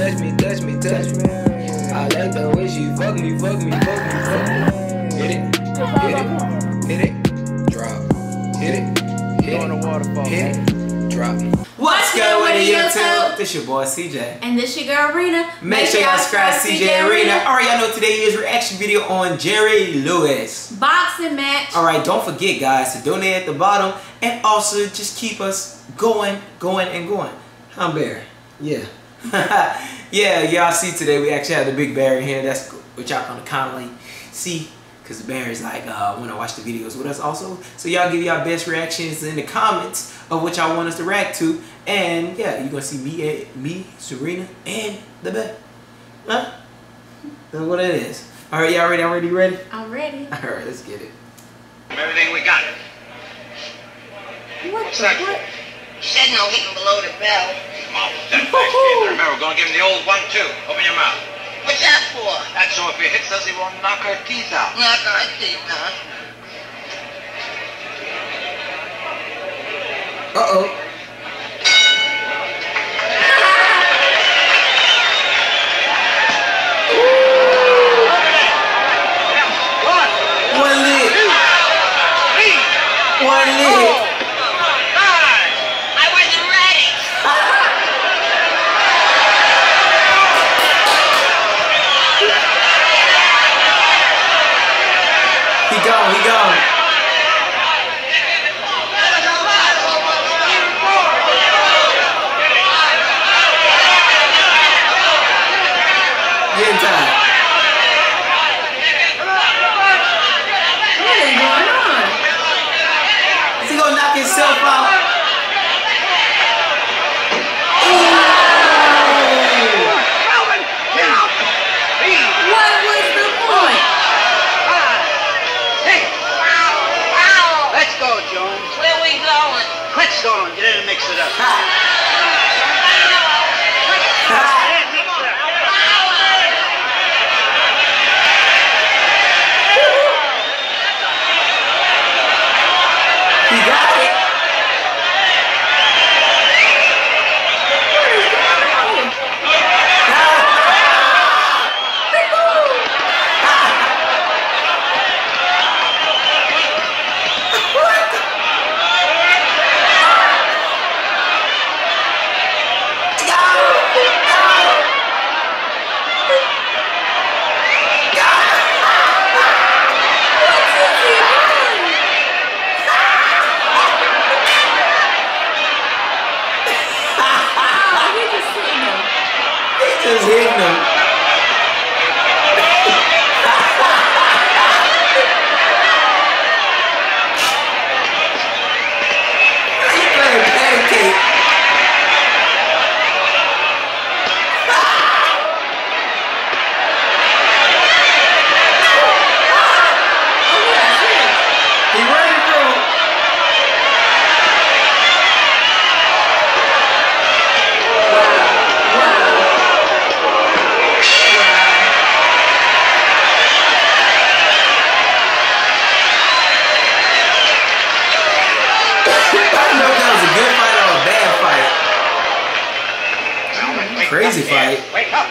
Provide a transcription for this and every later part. touch me. I like the way she fuck me. Hit it, drop. Hit it. On the waterfall. Hit it, drop. What's good with YouTube? This your boy CJ. And this your girl Rina. Make sure y'all subscribe to CJ and RINA. Alright, y'all know today is reaction video on Jerry Lewis boxing match. Alright, don't forget guys to donate at the bottom and also just keep us going. I'm Barry. Yeah. Yeah, y'all see today we actually have the big Barry here. That's what y'all gonna commonly see, because Barry's like when I watch the videos with us also. So y'all give y'all best reactions in the comments of what y'all want us to react to. And yeah, you're gonna see me, Serena, and the Bear. Huh? That's what it is. Alright, y'all ready? Already ready? I'm ready. Alright, let's get it. Everything we got. What the what? Said no hitting below the bell. Remember, we're going to give him the old 1-2. Open your mouth. What's that for? That's so if he hits us, he won't knock our teeth out. Knock our teeth out. Uh-oh. One lead. Crazy fight. Wake up.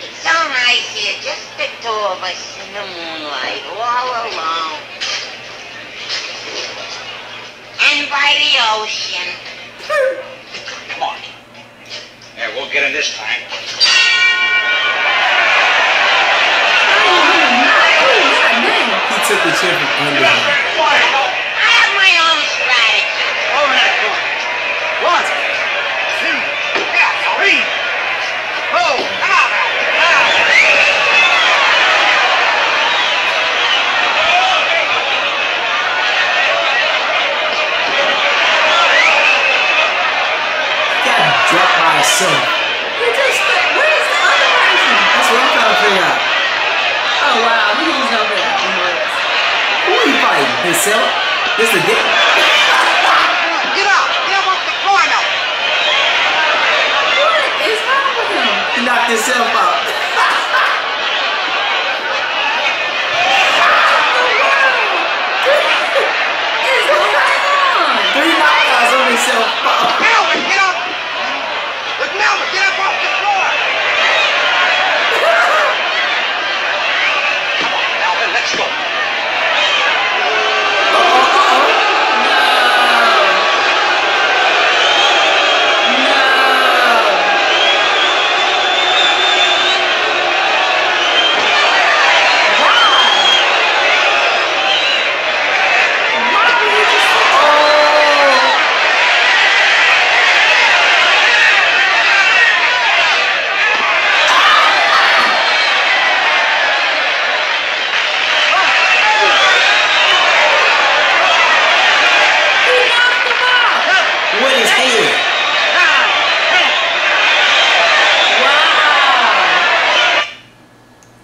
It's all right here. Just the two of us in the moonlight, all alone. And by the ocean. Come on. Yeah, we'll get him this time. He took the chip and under him. I have my own strategy. Over that corner. What? So, where is the other person? That's what I'm trying to figure out. Oh wow, he just helped it out. Who are you fighting? Himself? This the dick? Get up off the corner. What is wrong with him? He knocked himself out. Three knockouts on himself. Get up off the floor!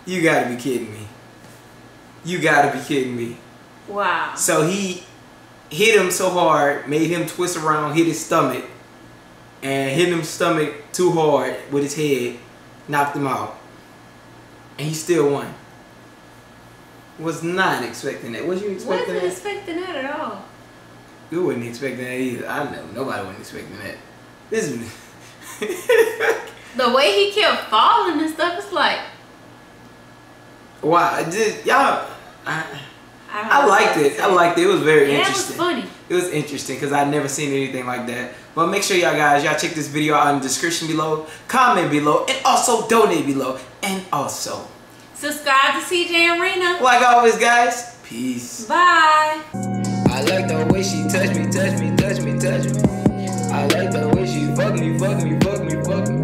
You gotta be kidding me. You gotta be kidding me. Wow. So he hit him so hard, made him twist around, hit his stomach, and hit him stomach too hard with his head, knocked him out. And he still won. Was not expecting that. Was you expecting that? Wasn't expecting that at all. You wouldn't expect that either. I know. Nobody wasn't expecting that. This is... The way he kept falling and stuff, it's like... Wow. Y'all... I liked it. I liked it. It was very interesting. It was funny. It was interesting because I'd never seen anything like that. But make sure y'all guys, y'all check this video out in the description below. Comment below. And also donate below. And also... subscribe to CJ and RINA. Like always, guys. Peace. Bye. I like the way she touch me, touch me, touch me, touch me. I like the way she fuck me, fuck me, fuck me, fuck me.